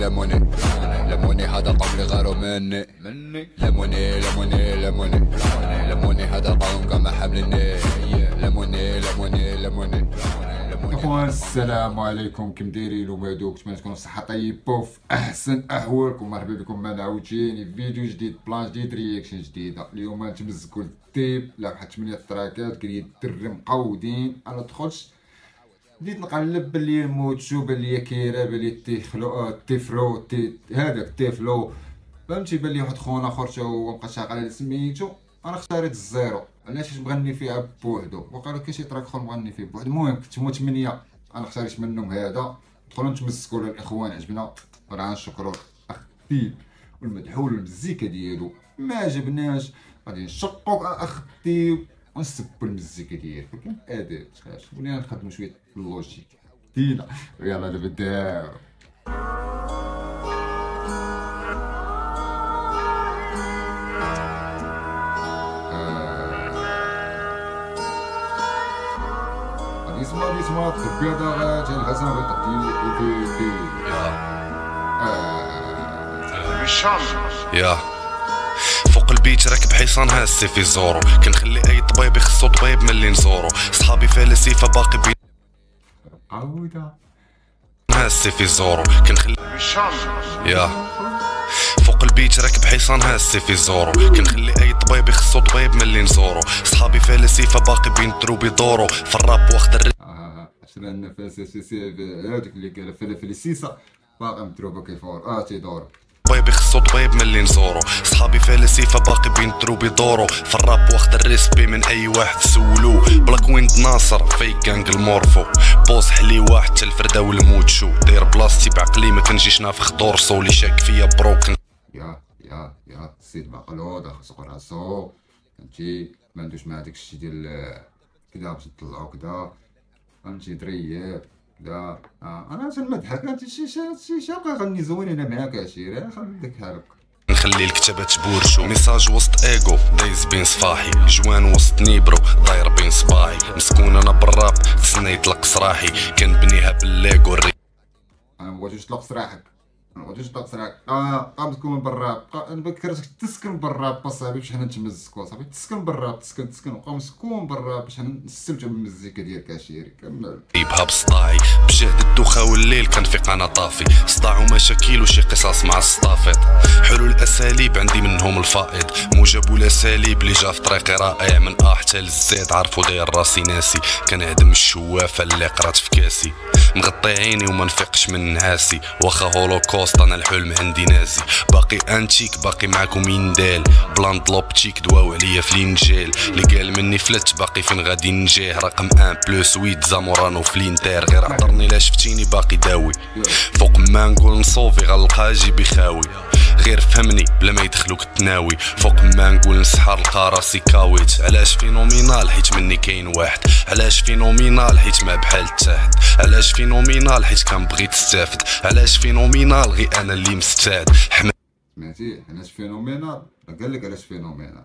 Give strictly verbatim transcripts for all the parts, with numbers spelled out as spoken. لموني لموني هذا قوم غاروا مني مني لموني لموني لموني لموني هذا قوم كما حملني لموني لموني لموني. اخوان السلام عليكم، كيف دايرين ومادوك؟ نتمنى تكونوا بصحة طيبة وفي احسن احوالكم. مرحبا بكم معنا عاوتاني فيديو جديد، بلان جديد، رياكشن جديده. اليوم نتمزكوا للديب، لاقحه ثمانية تراكات كريت الدري مقودين. انا دخلت بديت نقلب بلي الموتشو بلي كيرا بلي تيخلو تيفرو تي هذاك تيفلو فهمتي، بلي واحد خونا اخر تا هو بقى شاغل على سميتو. انا اختاريت الزيرو علاش مغني فيها بوحدو، وقالوا كاين شي تراك اخر مغني فيه بوحدو. المهم كنت هما ثمانية انا اختاريت منهم هذا. دخلوا نتمسكوا للاخوان، عجبنا راه نشكروا الاخ ديب والمدحول المزيكا ديالو. ما عجبناش غادي نشقوك اخ ديب ونسبوا المزيكا ديالك، ولكن اداب خاص ولينا نخدموا شويه اللوجيك دينا. يلا نبداو. غادي نسمعوا نسمعوا الطبيعه ديال الحسن بالتقديم دي يا مشان يا فوق البيت راكب حصان هاسي في زورو. كنخلي اي طبيب يخصو طبيب ملي نزورو. صحابي فلسفه باقي بين عوده هاسي في زورو. كنخلي يا فوق البيت راكب حصان هاسي في زورو. كنخلي اي طبيب يخصو طبيب ملي نزورو. صحابي فلسفه باقي بين دروب يدورو. في الراب واخد عشرة نفس هذاك اللي قال فلسفه باقي مدروبه كيفور اه تيدور. طبيب يخصو طبيب ملي نزورو. صحابي فلسفه باقي بين دروب يدورو. في الراب واخد الريسبي من اي واحد سولو. بلاك ويند ناصر فيك كانك المورفو. بوص حلي واحد تا الفردا والموتشو. داير بلاصتي بعقلي ما كنجيش نافخ دورسو. لي شاك فيا بروكن يا يا يا السيد معقلو خاصو راسو فهمتي، ما عندوش مع داك الشيء ديال كدا باش نطلعو كدا فهمتي درياب دا. آه. انا عشان ما ضحك انت شي شي شاقه غني زوين. انا معاك عشيره خليك هارب. نخلي الكتابه تبورشو ميساج وسط ايغو دايز بين صفاحي. جوان وسط نيبرو داير بين صباعي. مسكون انا بالراب تسنى يطلق صراحي. كنبنيها بالليغو. انا ما بغيتش تطلق صراحك، ما بغيتش تطلق صراحك. اه قام تكون بالراب انا بكرتك تسكن بالراب صاحبي باش حنا نتمزكوا صاحبي. تسكن بالراب تسكن تسكن وقام مسكون بالراب باش حنا نستمتعوا بالمزيكا ديالك عشيري. كمل ديبها بصداعي بجهد الدوخه والليل كنفيق انا طافي. صداع ومشاكل وشي قصص مع الصطافط. حلول اساليب عندي منهم الفائض. موجب الاساليب اللي جا في طريقي رائع. من اه حتى للزيت عرفوا داير راسي ناسي. كنعدم الشوافه اللي قرات في كاسي. مغطي عيني وما نفيقش من نعاسي. واخا هولوكوست انا الحلم عندي نازي. باقي انتيك باقي معاكم يندال. بلان لوبتيك دواو عليا في الانجيل. اللي قال مني فلت باقي فين غادي نجيه. رقم واحد بلوس ويت زامورانو في الانتير. غير عطرني لا شفتيني باقي داوي. فوق ما نقول نصوفي غنلقى جيبي خاوي. غير فهمني بلا ما يدخلوك التناوي. فوق ما نقول نسحر لقى راسي كاويت. علاش فينومينال حيت مني كاين واحد. علاش فينومينال حيت ما بحال تحت. علاش فينومينال حيت كنبغي تستافد. علاش فينومينال غي انا اللي مستعد. سمعتي علاش فينومينال قال لك علاش فينومينال.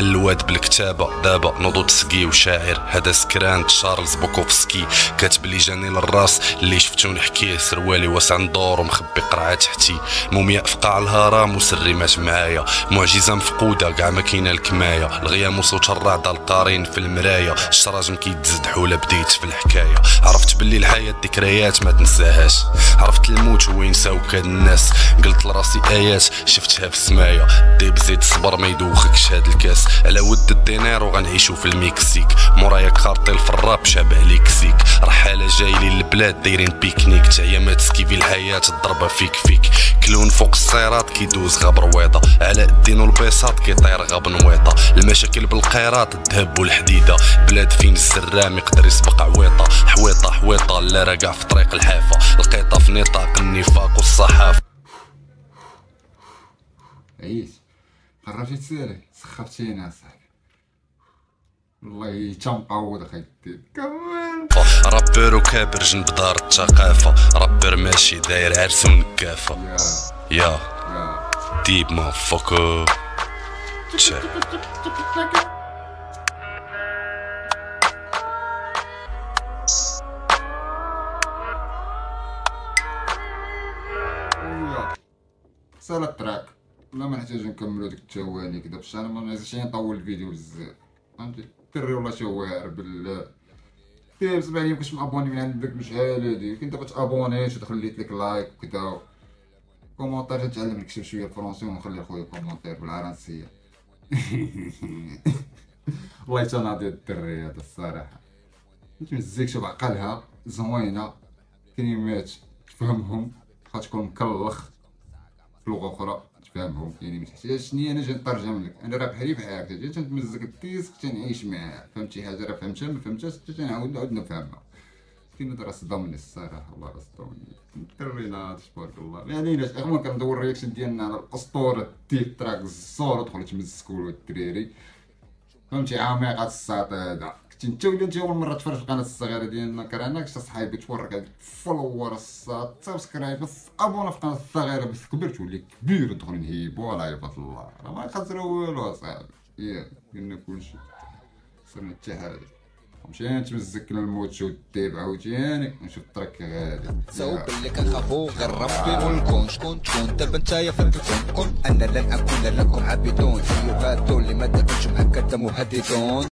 الواد بالكتابه دابا نوضو تسقي وشاعر. هذا سكران تشارلز بوكوفسكي. كاتب لي جاني للراس اللي شفتو نحكيه. سروالي واسع ندور ومخبي قرعه تحتي. مومياء في قاع الهرم وسري مات معايا. معجزه مفقوده كاع ما كاينه الكمايه. الغيام وصوت الرعده القارين في المرايه. الشراجم كيتزد حوله بديت في الحكايه. عرفت باللي الحياه ذكريات ما تنساهاش. عرفت الموت هو ينساوك هاد الناس. قلت لراسي ايات شفتها في السمايه. ديب زيد الصبر ما يدوخكش هاد الكاس. على ود الدينار وغنعيشو في المكسيك. موراياك خارطيل في الراب شابه ليكسيك. رحاله جاي للبلاد دايرين بيكنيك. تعيا ما تسكيفي الحياه الضربه فيك فيك. كلون فوق الصيرات كيدوز غاب رويضه. علاء الدين والبساط كيطير غاب نويطه. المشاكل بالقيراط الذهب والحديده. بلاد فين السرام يقدر يسبق عويطه. حويطه حويطه لا راه كاع في طريق الحافه. القيطه في نطاق النفاق والصحافه. عييت قربتي تسالي سخفتينا صاحبي والله تا مقود اخي ديب. كمل رابر وكابر جنب دار الثقافه. رابر ماشي داير عرس ونكافه. يا ديب ما فوكو تشيك حتى التراك لا ما نحتاج نكملوا ديك التواني كدا باش انا ما نعزش نطول الفيديو بزاف فهمتي. الدري والله تا هو هاربل دير سمع لي كنت مابوني من عندك مشحال هادي كنت كتابوني وخليت لك لايك وكذا كومونتير تعلم نكتب شويه الفرنسي ونخلي خويا كومونتير بالعربيه والله تا ناضي الدري هذا الصراحه متمزيكش بعقلها زوينه كلمات تفهمهم خاص تكون مكلخ في لغه اخرى تفهمهم يعني متحتاجش ني انا جا نترجم لك انا راه بحالي بحالك جيت تنتمزك الديسك تنعيش معاه فهمتي حاجه راه فهمتها ما فهمتهاش حتى تنعاود نعاود نفهمها كيما راه صدمني الصراحه والله راه صدمني ترينا تبارك الله ما عليناش المهم كندور الرياكشن ديالنا على الاسطوره ديب تراك الصوره دخل تمزكوا الدراري فهمتي عميق هاد الساط هذا كنت نتا ولا نتا اول مره تفرج القناه الصغيره ديالنا كراناك شتا صحايبي تورك هاد الفولور الساط سبسكرايب ابونا في القناه الصغيره باش كبر تولي كبير ندخل نهيبو على عباد الله راه ما خسروا والو اصاحبي ياك قلنا كلشي صرنا حتى حاجه مشينا نتمزك للموت والديب عاوتاني نشوف الترك غادي سوق اللي كنخافو غير ربي والكون شكون تكون دابا نتايا في الكون انا لن اكون لكم عبيدون في باتو اللي ما تكونش مهكا مهددون